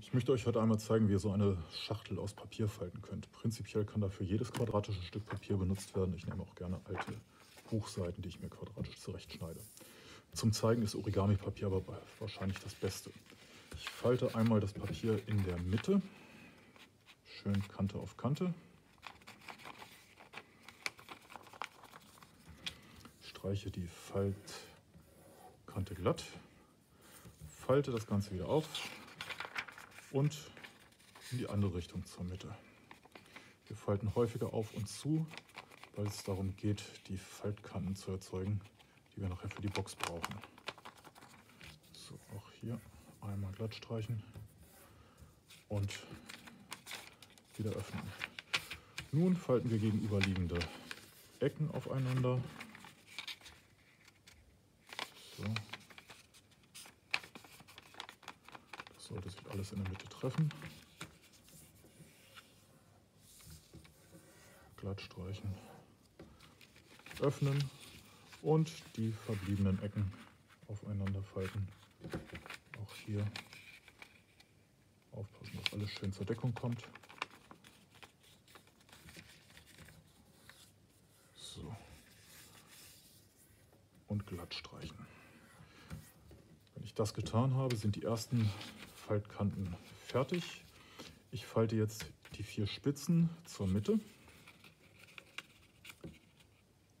Ich möchte euch heute einmal zeigen, wie ihr so eine Schachtel aus Papier falten könnt. Prinzipiell kann dafür jedes quadratische Stück Papier benutzt werden. Ich nehme auch gerne alte Buchseiten, die ich mir quadratisch zurechtschneide. Zum Zeigen ist Origami-Papier aber wahrscheinlich das Beste. Ich falte einmal das Papier in der Mitte, schön Kante auf Kante. Streiche die Faltkante glatt, falte das Ganze wieder auf und in die andere Richtung zur Mitte. Wir falten häufiger auf und zu, weil es darum geht, die Faltkanten zu erzeugen, die wir nachher für die Box brauchen. So, auch hier einmal glatt streichen und wieder öffnen. Nun falten wir gegenüberliegende Ecken aufeinander. So. Das sollte sich alles in der Mitte treffen. Glatt streichen, öffnen und die verbliebenen Ecken aufeinander falten. Auch hier aufpassen, dass alles schön zur Deckung kommt. So. Und glatt streichen. Wenn ich das getan habe, sind die ersten Faltkanten fertig. Ich falte jetzt die 4 Spitzen zur Mitte,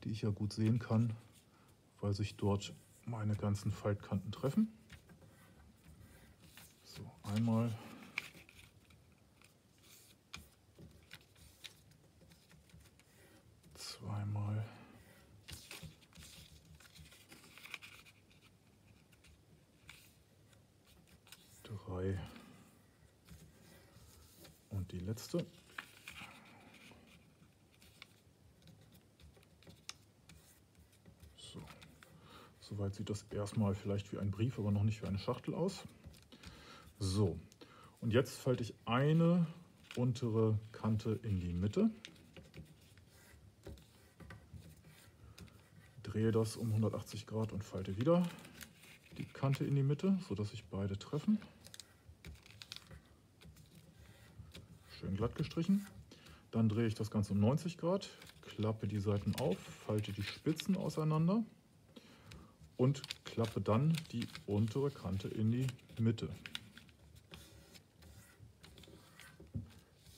die ich ja gut sehen kann, weil sich dort meine ganzen Faltkanten treffen. So, einmal zweimal drei und die letzte. So. Soweit sieht das erstmal vielleicht wie ein Brief, aber noch nicht wie eine Schachtel aus. So, und jetzt falte ich eine untere Kante in die Mitte, drehe das um 180 Grad und falte wieder die Kante in die Mitte, sodass sich beide treffen. Schön glatt gestrichen. Dann drehe ich das Ganze um 90 Grad, klappe die Seiten auf, falte die Spitzen auseinander und klappe dann die untere Kante in die Mitte.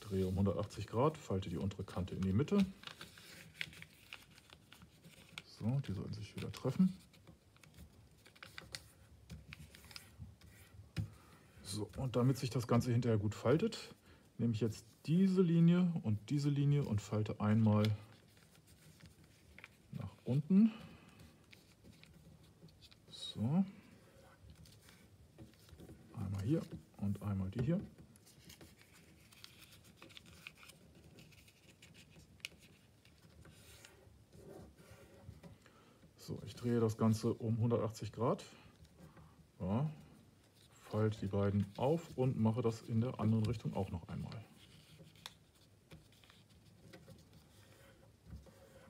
Drehe um 180 Grad, falte die untere Kante in die Mitte. So, die sollen sich wieder treffen. So, und damit sich das Ganze hinterher gut faltet, nehme ich jetzt diese Linie und falte einmal nach unten. So. Einmal hier und einmal die hier. So, ich drehe das Ganze um 180 Grad, ja, falte die beiden auf und mache das in der anderen Richtung auch noch einmal.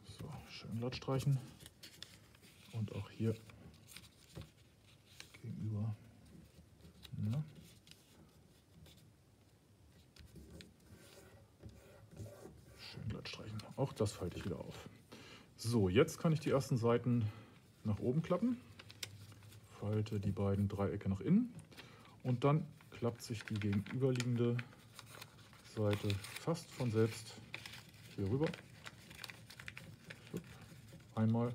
So, schön glatt streichen und auch hier gegenüber. Ja. Schön glatt streichen, auch das falte ich wieder auf. So, jetzt kann ich die ersten Seiten nach oben klappen, falte die beiden Dreiecke nach innen und dann klappt sich die gegenüberliegende Seite fast von selbst hier rüber. Einmal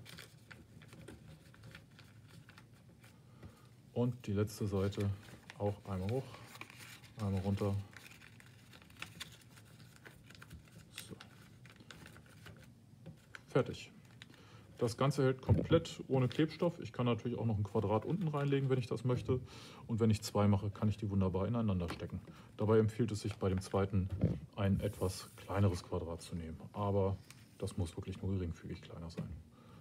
und die letzte Seite auch einmal hoch, einmal runter. So. Fertig. Das Ganze hält komplett ohne Klebstoff. Ich kann natürlich auch noch ein Quadrat unten reinlegen, wenn ich das möchte. Und wenn ich 2 mache, kann ich die wunderbar ineinander stecken. Dabei empfiehlt es sich bei dem zweiten, ein etwas kleineres Quadrat zu nehmen. Aber das muss wirklich nur geringfügig kleiner sein.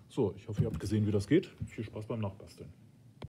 So, ich hoffe, ihr habt gesehen, wie das geht. Viel Spaß beim Nachbasteln.